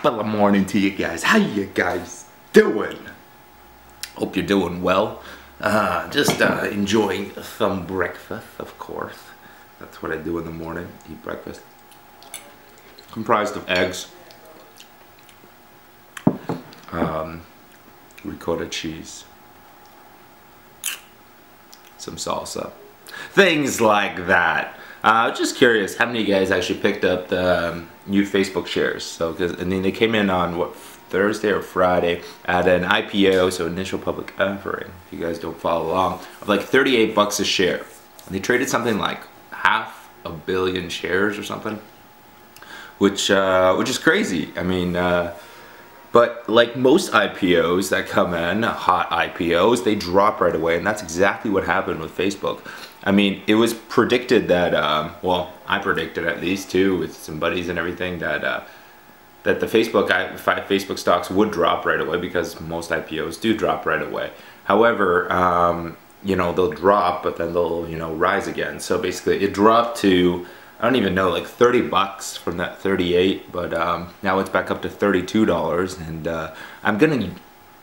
Top of the morning to you guys. How you guys doing? Hope you're doing well. Just enjoying some breakfast, of course. That's what I do in the morning, eat breakfast. Comprised of eggs, ricotta cheese, some salsa, things like that. Just curious, how many of you guys actually picked up the new Facebook shares? So, because they came in on what, Thursday or Friday at an IPO, so initial public offering. If you guys don't follow along, of like $38 a share, and they traded something like half a billion shares or something, which is crazy. I mean, but like most IPOs that come in, hot IPOs, they drop right away, and that's exactly what happened with Facebook. I mean, it was predicted that, well, I predicted at least too, with some buddies and everything, that that the Facebook stocks would drop right away, because most IPOs do drop right away. However, you know, they'll drop, but then they'll, you know, rise again. So basically, it dropped to, I don't even know, like $30 from that 38, but now it's back up to $32, and I'm gonna,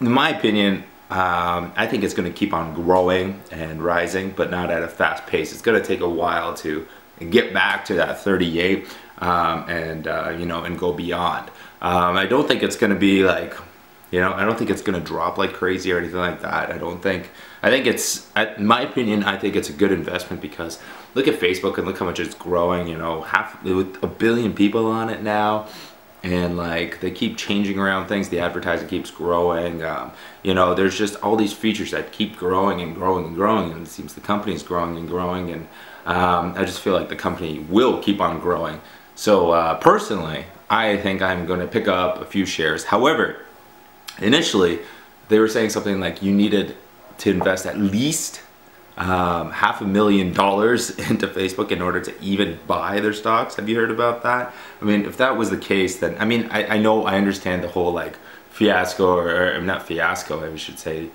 in my opinion, I think it's going to keep on growing and rising, but not at a fast pace. It's going to take a while to get back to that 38, you know, and go beyond. I don't think it's going to be like, you know, I don't think it's going to drop like crazy or anything like that. I don't think. I think it's, in my opinion, I think it's a good investment, because look at Facebook and look how much it's growing. You know, half with a billion people on it now. And like, they keep changing around things, the advertising keeps growing, you know, there's just all these features that keep growing and growing and growing, and it seems the company's growing and growing, and I just feel like the company will keep on growing. So personally, I think I'm going to pick up a few shares. However, initially, they were saying something like you needed to invest at least $500,000 into Facebook in order to even buy their stocks. Have you heard about that? I mean, if that was the case, then, I mean, I know, I understand the whole like fiasco, or not fiasco, I should say,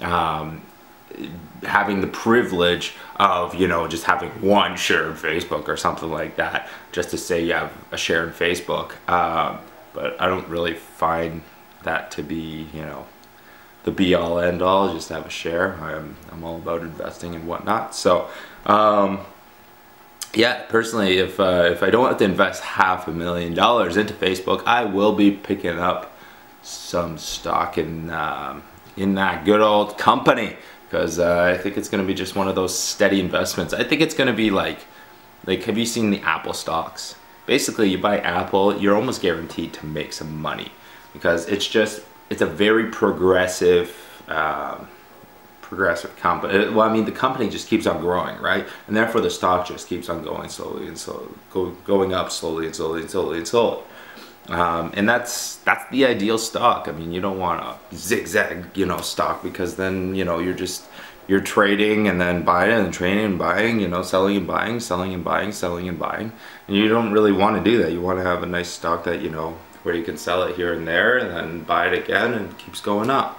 having the privilege of, you know, just having one share in Facebook or something like that, just to say you have a share in Facebook. But I don't really find that to be, you know, the be-all end-all, just have a share. I'm all about investing and whatnot. So, yeah, personally, if I don't have to invest $500,000 into Facebook, I will be picking up some stock in that good old company, because I think it's going to be just one of those steady investments. I think it's going to be like, have you seen the Apple stocks? Basically, you buy Apple, you're almost guaranteed to make some money, because it's just, it's a very progressive company. Well, I mean, the company just keeps on growing, right? And therefore, the stock just keeps on going slowly and slowly, going up slowly and slowly and slowly and slowly. And that's the ideal stock. I mean, you don't want a zigzag, you know, stock, because then, you know, you're trading and then buying and trading and buying, you know, selling and buying, selling and buying, selling and buying. And you don't really want to do that. You want to have a nice stock that, you know, where you can sell it here and there and then buy it again, and it keeps going up.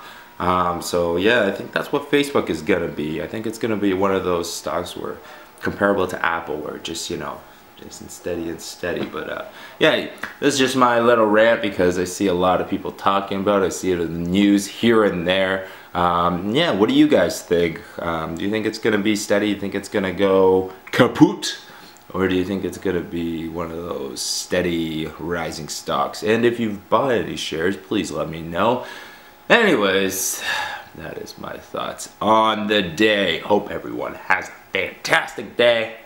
So yeah, I think that's what Facebook is gonna be. I think it's gonna be one of those stocks where, comparable to Apple, where just, you know, just steady and steady. But yeah, this is just my little rant, because I see a lot of people talking about it. I see it in the news here and there. Yeah, what do you guys think? Do you think it's gonna be steady? Do you think it's gonna go kaput? Or do you think it's going to be one of those steady rising stocks? And if you bought any shares, please let me know. Anyways, that is my thoughts on the day. Hope everyone has a fantastic day,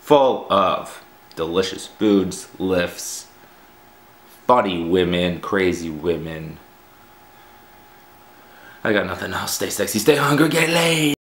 full of delicious foods, lifts, funny women, crazy women. I got nothing else. Stay sexy, stay hungry, get laid.